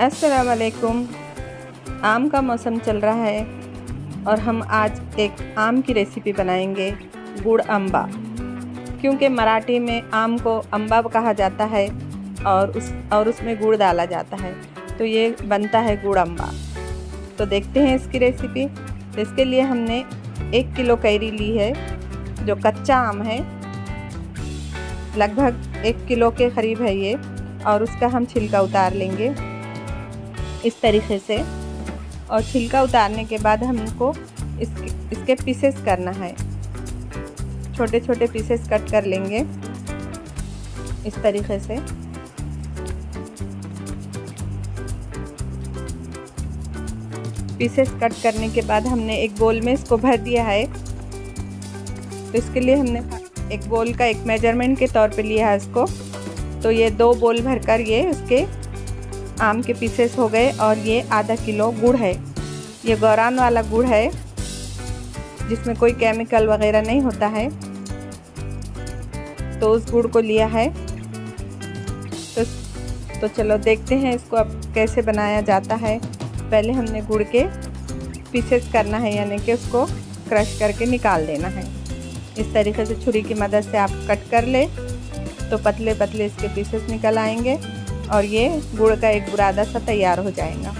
अस्सलाम वालेकुम। आम का मौसम चल रहा है और हम आज एक आम की रेसिपी बनाएंगे, गुड़अम्बा। क्योंकि मराठी में आम को अम्बा कहा जाता है और उसमें गुड़ डाला जाता है, तो ये बनता है गुड़अम्बा। तो देखते हैं इसकी रेसिपी। इसके लिए हमने 1 किलो कैरी ली है, जो कच्चा आम है, लगभग 1 किलो के करीब है ये। और उसका हम छिलका उतार लेंगे इस तरीके से। और छिलका उतारने के बाद हमको इसके पीसेस करना है, छोटे छोटे पीसेस कट कर लेंगे इस तरीके से। पीसेस कट करने के बाद हमने एक बोल में इसको भर दिया है। तो इसके लिए हमने एक बोल का एक मेजरमेंट के तौर पे लिया है इसको। तो ये 2 बोल भरकर ये उसके आम के पीसेस हो गए। और ये आधा किलो गुड़ है, ये गौरान वाला गुड़ है, जिसमें कोई केमिकल वगैरह नहीं होता है। तो उस गुड़ को लिया है। तो चलो देखते हैं इसको अब कैसे बनाया जाता है। पहले हमने गुड़ के पीसेस करना है, यानी कि उसको क्रश करके निकाल देना है इस तरीके से। छुरी की मदद से आप कट कर ले तो पतले पतले इसके पीसेस निकल आएंगे और ये गुड़ का एक बुरादा सा तैयार हो जाएगा।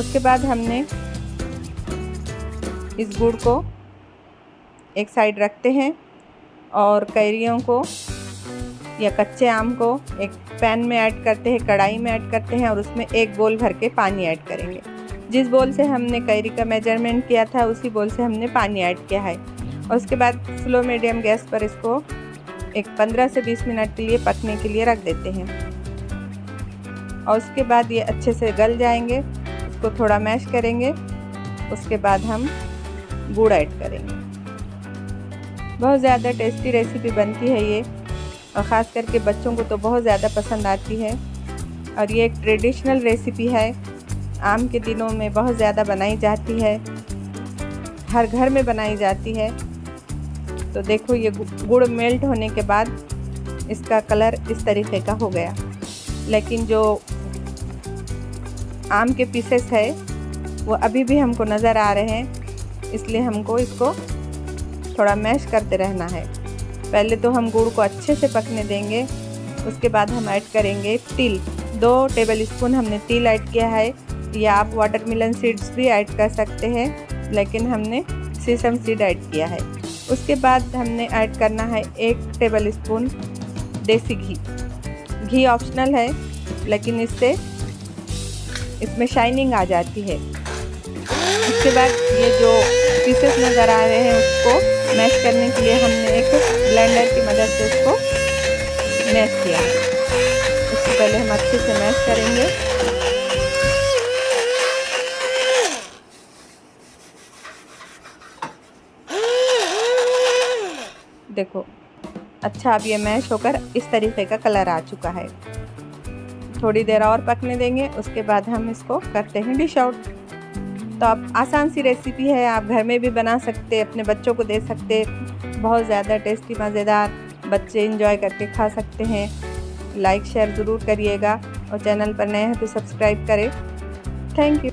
उसके बाद हमने इस गुड़ को एक साइड रखते हैं और कैरियों को या कच्चे आम को एक पैन में ऐड करते हैं, कढ़ाई में ऐड करते हैं और उसमें 1 बोल भर के पानी ऐड करेंगे। जिस बोल से हमने कैरी का मेजरमेंट किया था, उसी बोल से हमने पानी ऐड किया है। और उसके बाद स्लो मीडियम गैस पर इसको एक 15 से 20 मिनट के लिए पकने के लिए रख देते हैं। और उसके बाद ये अच्छे से गल जाएंगे, इसको थोड़ा मैश करेंगे। उसके बाद हम गुड़ ऐड करेंगे। बहुत ज़्यादा टेस्टी रेसिपी बनती है ये, और ख़ास करके बच्चों को तो बहुत ज़्यादा पसंद आती है। और ये एक ट्रेडिशनल रेसिपी है, आम के दिनों में बहुत ज़्यादा बनाई जाती है, हर घर में बनाई जाती है। तो देखो ये गुड़ मेल्ट होने के बाद इसका कलर इस तरीके का हो गया। लेकिन जो आम के पीसेस है वो अभी भी हमको नज़र आ रहे हैं, इसलिए हमको इसको थोड़ा मैश करते रहना है। पहले तो हम गुड़ को अच्छे से पकने देंगे। उसके बाद हम ऐड करेंगे तिल। 2 टेबल स्पून हमने तिल ऐड किया है, या आप वाटरमेलन सीड्स भी ऐड कर सकते हैं, लेकिन हमने सीसम सीड ऐड किया है। उसके बाद हमने ऐड करना है 1 टेबल स्पून देसी घी। ऑप्शनल है, लेकिन इससे इसमें शाइनिंग आ जाती है। उसके बाद ये जो पीसेस नज़र आ रहे हैं उसको मैश करने के लिए हमने एक ब्लेंडर की मदद से उसको मैश किया है। उसको पहले हम अच्छे से मैश करेंगे। देखो अच्छा, अब ये मैश होकर इस तरीके का कलर आ चुका है। थोड़ी देर और पकने देंगे। उसके बाद हम इसको करते हैं डिश आउट। तो आप आसान सी रेसिपी है, आप घर में भी बना सकते, अपने बच्चों को दे सकते। बहुत ज़्यादा टेस्टी मज़ेदार, बच्चे एंजॉय करके खा सकते हैं। लाइक शेयर ज़रूर करिएगा और चैनल पर नए हैं तो सब्सक्राइब करें। Thank you.